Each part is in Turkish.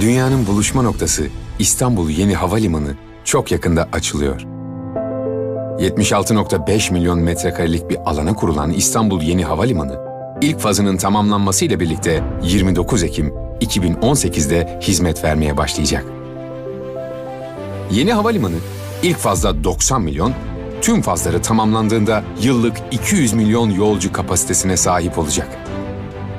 Dünyanın buluşma noktası İstanbul Yeni Havalimanı çok yakında açılıyor. 76,5 milyon metrekarelik bir alana kurulan İstanbul Yeni Havalimanı, ilk fazının tamamlanmasıyla birlikte 29 Ekim 2018'de hizmet vermeye başlayacak. Yeni havalimanı ilk fazda 90 milyon, tüm fazları tamamlandığında yıllık 200 milyon yolcu kapasitesine sahip olacak.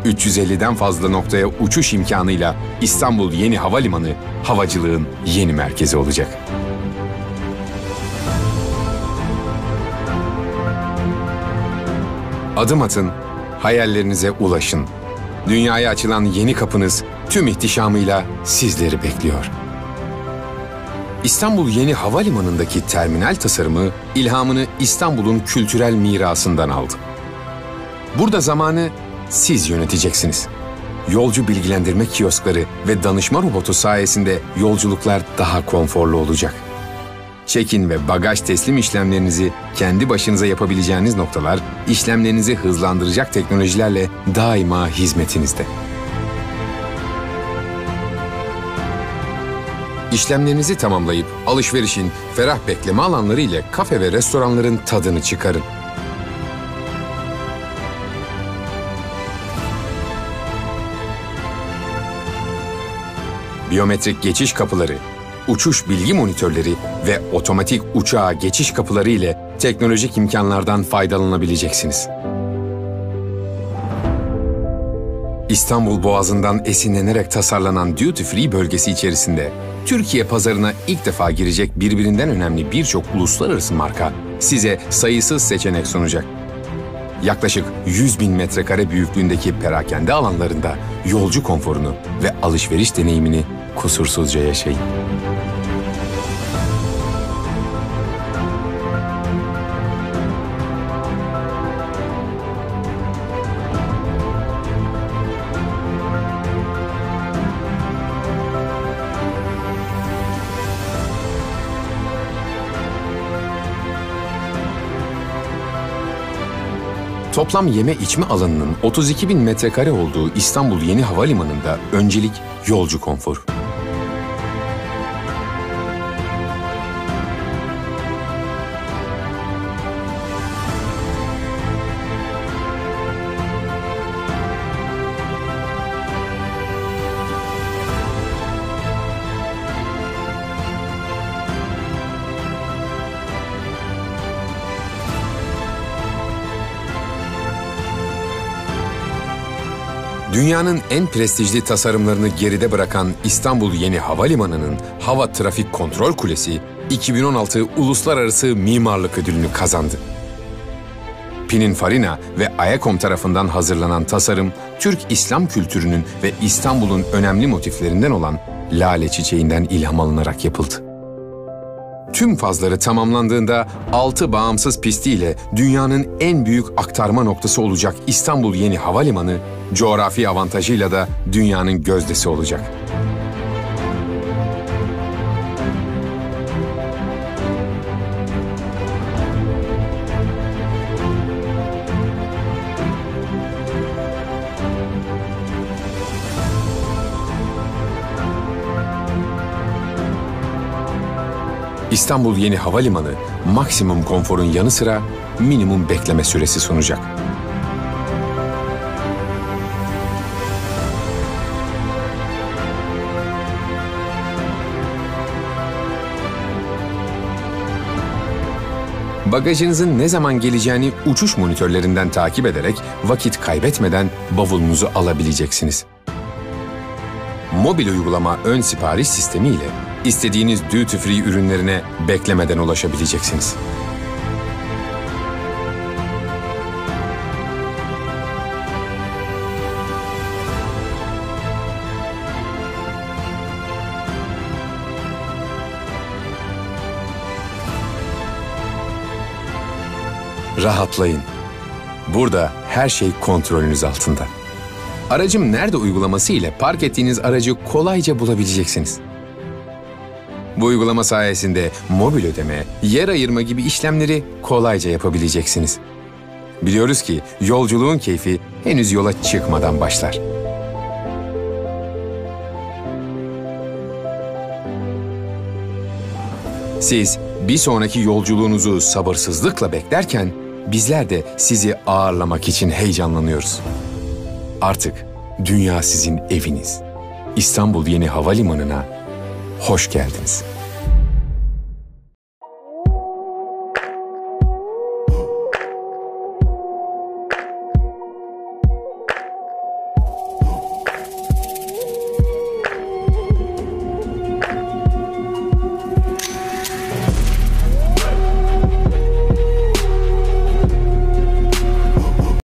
350'den fazla noktaya uçuş imkanıyla İstanbul Yeni Havalimanı, havacılığın yeni merkezi olacak. Adım atın, hayallerinize ulaşın. Dünyaya açılan yeni kapınız tüm ihtişamıyla sizleri bekliyor. İstanbul Yeni Havalimanı'ndaki terminal tasarımı ilhamını İstanbul'un kültürel mirasından aldı. Burada zamanı siz yöneteceksiniz. Yolcu bilgilendirme kioskları ve danışma robotu sayesinde yolculuklar daha konforlu olacak. Check-in ve bagaj teslim işlemlerinizi kendi başınıza yapabileceğiniz noktalar, işlemlerinizi hızlandıracak teknolojilerle daima hizmetinizde. İşlemlerinizi tamamlayıp alışverişin ferah bekleme alanları ile kafe ve restoranların tadını çıkarın. Biyometrik geçiş kapıları, uçuş bilgi monitörleri ve otomatik uçağa geçiş kapıları ile teknolojik imkanlardan faydalanabileceksiniz. İstanbul Boğazı'ndan esinlenerek tasarlanan Duty Free bölgesi içerisinde Türkiye pazarına ilk defa girecek birbirinden önemli birçok uluslararası marka size sayısız seçenek sunacak. Yaklaşık 100 bin metrekare büyüklüğündeki perakende alanlarında yolcu konforunu ve alışveriş deneyimini kusursuzca yaşayın. Toplam yeme içme alanının 32 bin metrekare olduğu İstanbul Yeni Havalimanı'nda öncelik yolcu konforu. Dünyanın en prestijli tasarımlarını geride bırakan İstanbul Yeni Havalimanı'nın Hava Trafik Kontrol Kulesi, 2016 Uluslararası Mimarlık Ödülünü kazandı. Pininfarina ve Aykom tarafından hazırlanan tasarım, Türk İslam kültürünün ve İstanbul'un önemli motiflerinden olan lale çiçeğinden ilham alınarak yapıldı. Tüm fazları tamamlandığında 6 bağımsız pistiyle dünyanın en büyük aktarma noktası olacak İstanbul Yeni Havalimanı, coğrafi avantajıyla da dünyanın gözdesi olacak. İstanbul Yeni Havalimanı maksimum konforun yanı sıra minimum bekleme süresi sunacak. Bagajınızın ne zaman geleceğini uçuş monitörlerinden takip ederek vakit kaybetmeden bavulunuzu alabileceksiniz. Mobil uygulama ön sipariş sistemi ile istediğiniz duty free ürünlerine beklemeden ulaşabileceksiniz. Rahatlayın. Burada her şey kontrolünüz altında. Aracım nerede uygulaması ile park ettiğiniz aracı kolayca bulabileceksiniz. Bu uygulama sayesinde mobil ödeme, yer ayırma gibi işlemleri kolayca yapabileceksiniz. Biliyoruz ki yolculuğun keyfi henüz yola çıkmadan başlar. Siz bir sonraki yolculuğunuzu sabırsızlıkla beklerken bizler de sizi ağırlamak için heyecanlanıyoruz. Artık dünya sizin eviniz. İstanbul Yeni Havalimanı'na hoş geldiniz.